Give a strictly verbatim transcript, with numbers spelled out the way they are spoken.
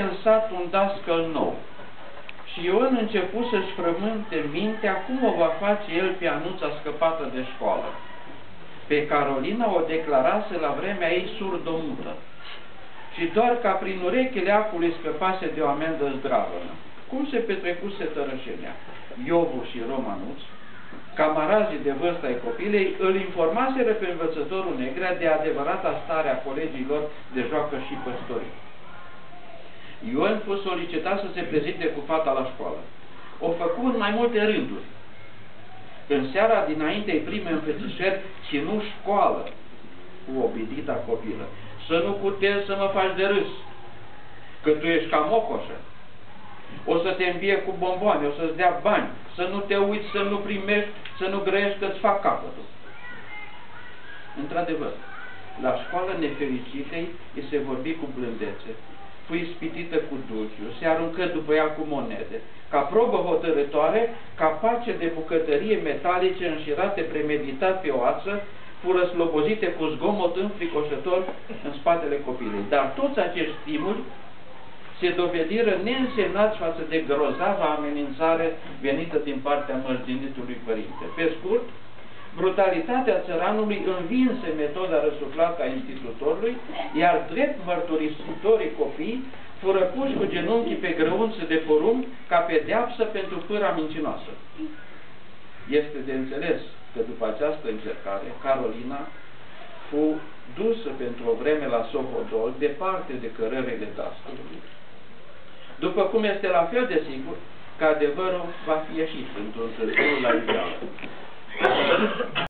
În sat un dascăl nou. Și Ion început să-și frământe mintea cum o va face el pe Anuța scăpată de școală. Pe Carolina o declarase la vremea ei surdomută. Și doar ca prin urechile acului scăpase de o amendă zdravănă. Cum se petrecuse tărășenea? Iobu și Romanuț, camarazii de vârsta ai copilei, îl informaseră pe învățătorul Negrea de adevărata stare a colegilor de joacă și păstorii. Ion fost solicitat să se prezinte cu fata la școală. O făcu în mai multe rânduri. În seara dinaintei prime înfățișări, ținu școală cu obidita copilă. Să nu cutezi să mă faci de râs, că tu ești ca mocoșă. O să te îmbie cu bomboane, o să-ți dea bani, să nu te uiți, să nu primești, să nu grăiești, că-ți fac capătul. Într-adevăr, la școală nefericitei îi se vorbi cu blândețe. Fu ispitită cu dulciu, se aruncă după ea cu monede, ca probă hotărătoare, capace de bucătărie metalice înșirate premeditat pe o ață, fură slobozite cu zgomot înfricoșător în spatele copilului. Dar toți acești stimuli se dovediră neînsemnați față de grozava amenințare venită din partea mărginitului părinte. Pe scurt, brutalitatea țăranului învinse metoda răsuflată a institutorului, iar drept mărturisitorii copii fură puși cu genunchii pe grăunțe de porumb ca pedeapsă pentru pâra mincinoasă. Este de înțeles că după această încercare, Carolina fu dusă pentru o vreme la Sohodol, departe de cărările dascălului. După cum este la fel de sigur că adevărul va fi ieșit într-un târziu la ideală.